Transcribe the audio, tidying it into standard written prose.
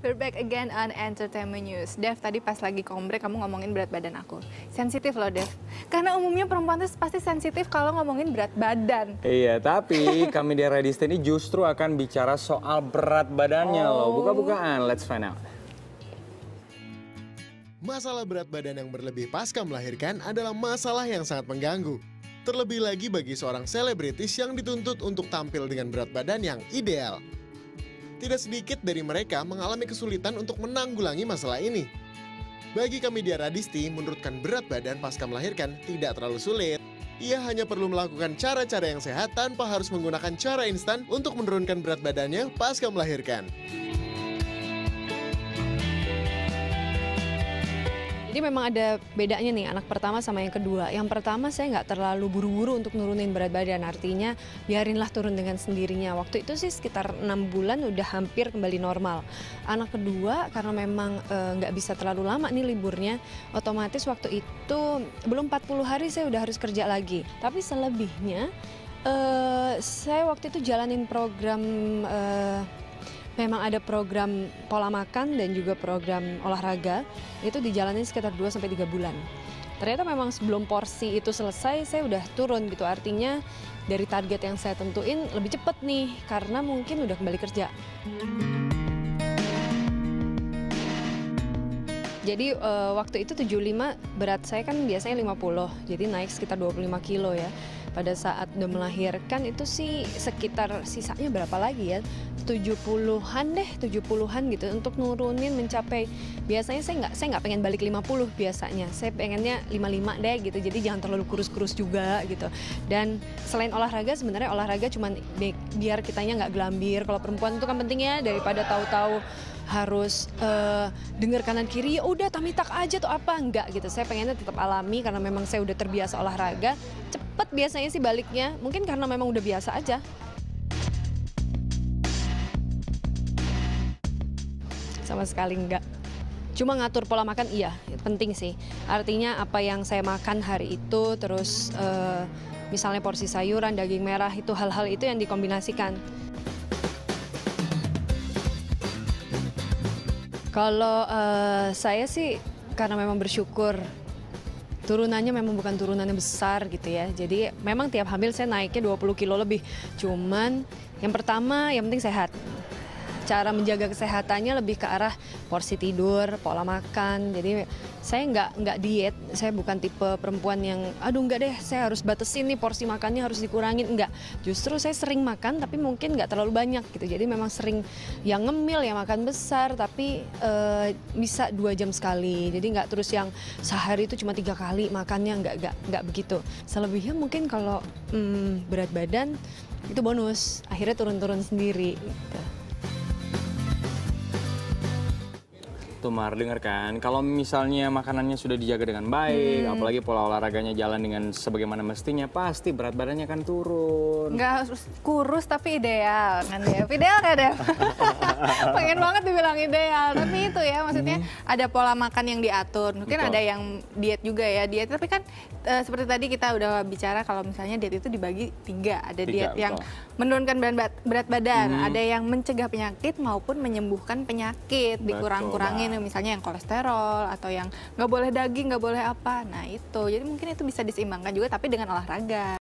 We're back again on Entertainment News. Dev, tadi pas lagi kombrek kamu ngomongin berat badan aku. Sensitif loh, Dev. Karena umumnya perempuan itu pasti sensitif kalau ngomongin berat badan. Iya, tapi Kamidia Radisti ini justru akan bicara soal berat badannya loh. Buka-bukaan, let's find out. Masalah berat badan yang berlebih pasca melahirkan adalah masalah yang sangat mengganggu. Terlebih lagi bagi seorang selebritis yang dituntut untuk tampil dengan berat badan yang ideal. Tidak sedikit dari mereka mengalami kesulitan untuk menanggulangi masalah ini. Bagi Kamidia Radisti, menurunkan berat badan pasca melahirkan tidak terlalu sulit. Ia hanya perlu melakukan cara-cara yang sehat tanpa harus menggunakan cara instan untuk menurunkan berat badannya pasca melahirkan. Jadi memang ada bedanya nih anak pertama sama yang kedua. Yang pertama saya nggak terlalu buru-buru untuk nurunin berat badan. Artinya biarinlah turun dengan sendirinya. Waktu itu sih sekitar 6 bulan udah hampir kembali normal. Anak kedua karena memang nggak bisa terlalu lama nih liburnya. Otomatis waktu itu belum 40 hari saya udah harus kerja lagi. Tapi selebihnya saya waktu itu jalanin program... Memang ada program pola makan dan juga program olahraga, itu dijalani sekitar 2-3 bulan. Ternyata memang sebelum porsi itu selesai, saya udah turun gitu. Artinya dari target yang saya tentuin lebih cepet nih, karena mungkin udah kembali kerja. Jadi waktu itu 75, berat saya kan biasanya 50, jadi naik sekitar 25 kilo ya. Pada saat udah melahirkan itu sih sekitar sisanya berapa lagi ya, 70-an deh, 70-an gitu untuk nurunin mencapai. Biasanya saya nggak pengen balik 50 biasanya, saya pengennya 55 deh gitu, jadi jangan terlalu kurus-kurus juga gitu. Dan selain olahraga, sebenarnya olahraga cuman biar kitanya nggak gelambir. Kalau perempuan itu kan pentingnya daripada tahu-tahu harus dengar kanan kiri, udah tamitak aja tuh apa, enggak gitu. Saya pengennya tetap alami karena memang saya udah terbiasa olahraga. Cepet biasanya sih baliknya, mungkin karena memang udah biasa aja. Sama sekali enggak. Cuma ngatur pola makan iya, penting sih. Artinya apa yang saya makan hari itu, terus misalnya porsi sayuran, daging merah, itu hal-hal itu yang dikombinasikan. Kalau saya sih karena memang bersyukur turunannya memang bukan turunannya besar gitu ya. Jadi memang tiap hamil saya naiknya 20 kilo lebih. Cuman yang pertama yang penting sehat. Cara menjaga kesehatannya lebih ke arah porsi tidur, pola makan. Jadi saya nggak diet, saya bukan tipe perempuan yang aduh nggak deh saya harus batasin nih porsi makannya harus dikurangin. Nggak, justru saya sering makan tapi mungkin nggak terlalu banyak gitu. Jadi memang sering yang ngemil, yang makan besar tapi bisa 2 jam sekali. Jadi nggak terus yang sehari itu cuma 3 kali makannya, nggak begitu. Selebihnya mungkin kalau berat badan itu bonus, akhirnya turun-turun sendiri gitu. Tuh Mar, dengarkan, kalau misalnya makanannya sudah dijaga dengan baik, apalagi pola olahraganya jalan dengan sebagaimana mestinya, pasti berat badannya akan turun. Nggak kurus tapi ideal, kan Dev? Ideal nggak Dev? Pengen banget dibilang ideal, tapi itu ya maksudnya ada pola makan yang diatur. Mungkin betul. Ada yang diet juga ya, diet tapi kan seperti tadi kita udah bicara kalau misalnya diet itu dibagi 3. Ada diet yang menurunkan berat badan, ada yang mencegah penyakit maupun menyembuhkan penyakit, dikurang-kurangin. Misalnya yang kolesterol atau yang nggak boleh daging, nggak boleh apa. Nah itu, jadi mungkin itu bisa diseimbangkan juga tapi dengan olahraga.